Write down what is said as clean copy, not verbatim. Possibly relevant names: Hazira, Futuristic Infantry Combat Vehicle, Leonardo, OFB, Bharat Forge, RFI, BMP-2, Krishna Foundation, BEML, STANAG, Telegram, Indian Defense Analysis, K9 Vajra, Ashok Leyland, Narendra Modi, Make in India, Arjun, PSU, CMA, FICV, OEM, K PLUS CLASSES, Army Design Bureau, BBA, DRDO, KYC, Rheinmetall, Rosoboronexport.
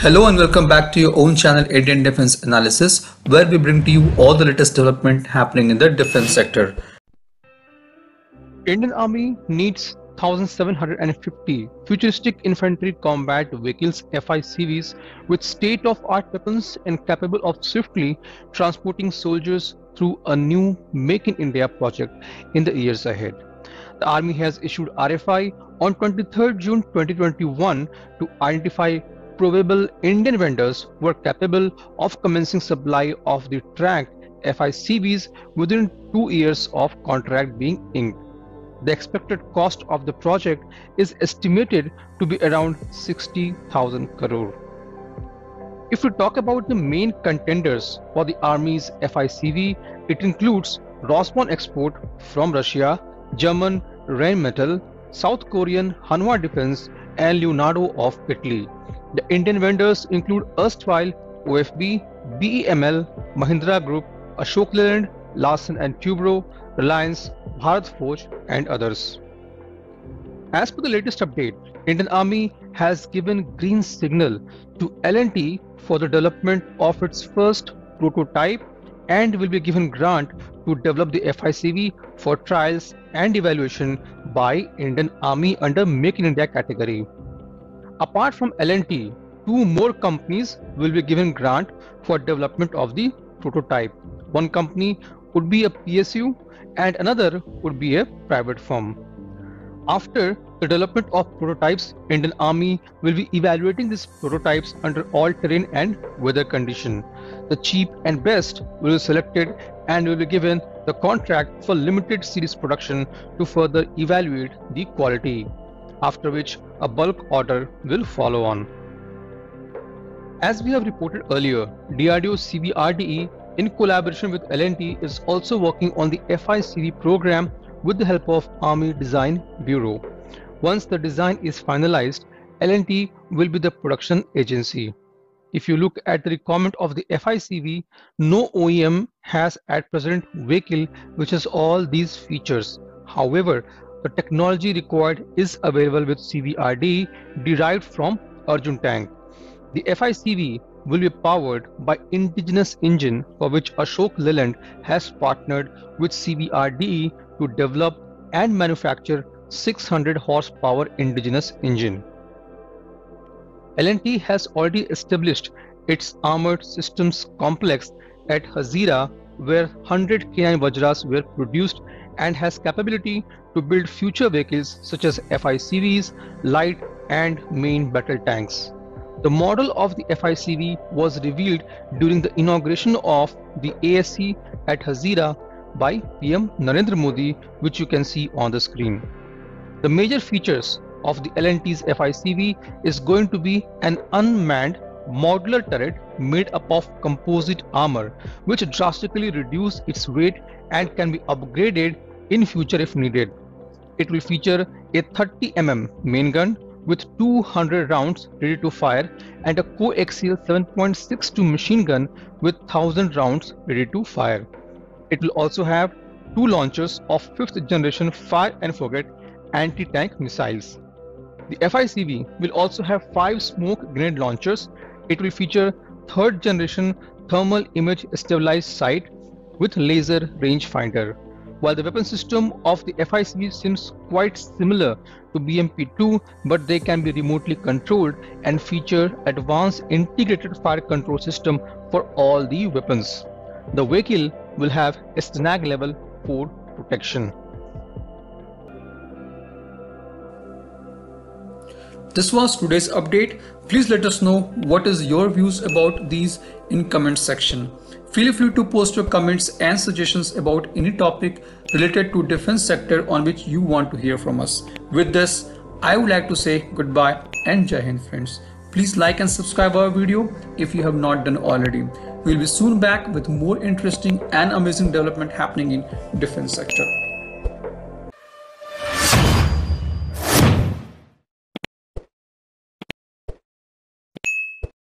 Hello and welcome back to your own channel Indian Defense Analysis, where we bring to you all the latest development happening in the defense sector. Indian Army needs 1,750 futuristic infantry combat vehicles FICVs with state-of-art weapons and capable of swiftly transporting soldiers through a new Make in India project in the years ahead. The Army has issued RFI on 23rd June 2021 to identify probable Indian vendors who are capable of commencing supply of the tracked FICVs within 2 years of contract being inked. The expected cost of the project is estimated to be around 60,000 crore. If we talk about the main contenders for the Army's FICV, it includes Rosoboronexport from Russia, German Rheinmetall, South Korean Hanwha Defense and Leonardo of Italy. The Indian vendors include erstwhile OFB, BEML, Mahindra Group, Ashok Leyland, Larsen and Toubro, Reliance, Bharat Forge and others. As per the latest update, Indian Army has given green signal to L&T for the development of its first prototype and will be given grant to develop the FICV for trials and evaluation by Indian Army under Make in India category. Apart from L&T, two more companies will be given grant for development of the prototype. One company would be a PSU and another would be a private firm. After the development of prototypes, Indian Army will be evaluating these prototypes under all terrain and weather condition. The cheap and best will be selected and will be given the contract for limited series production to further evaluate the quality, after which a bulk order will follow on. As we have reported earlier, DRDO CVRDE in collaboration with L&T is also working on the FICV program with the help of Army Design Bureau. Once the design is finalized, L&T will be the production agency. If you look at the requirement of the FICV, no OEM has at present vehicle which has all these features. However, the technology required is available with CVRDE derived from Arjun tank. The FICV will be powered by indigenous engine for which Ashok Leyland has partnered with CVRDE to develop and manufacture 600 horsepower indigenous engine. L&T has already established its armored systems complex at Hazira, where 100 K9 Vajras were produced and has capability to build future vehicles such as FICVs, light and main battle tanks. The model of the FICV was revealed during the inauguration of the ASC at Hazira by PM Narendra Modi, which you can see on the screen. The major features of the L&T's FICV is going to be an unmanned modular turret made up of composite armor, which drastically reduces its weight and can be upgraded in future if needed. It will feature a 30mm main gun with 200 rounds ready to fire and a coaxial 7.62 machine gun with 1000 rounds ready to fire. It will also have two launchers of 5th generation fire and forget anti-tank missiles. The FICV will also have 5 smoke grenade launchers. It will feature 3rd generation thermal image stabilized sight with laser rangefinder. While the weapon system of the FICV seems quite similar to BMP-2, but they can be remotely controlled and feature advanced integrated fire control system for all the weapons. The vehicle will have STANAG level 4 protection. This was today's update. Please let us know what is your views about these in comment section. Feel free to post your comments and suggestions about any topic related to defense sector on which you want to hear from us. With this, I would like to say goodbye and Jai Hind friends. Please like and subscribe our video if you have not done already. We'll be soon back with more interesting and amazing development happening in defense sector.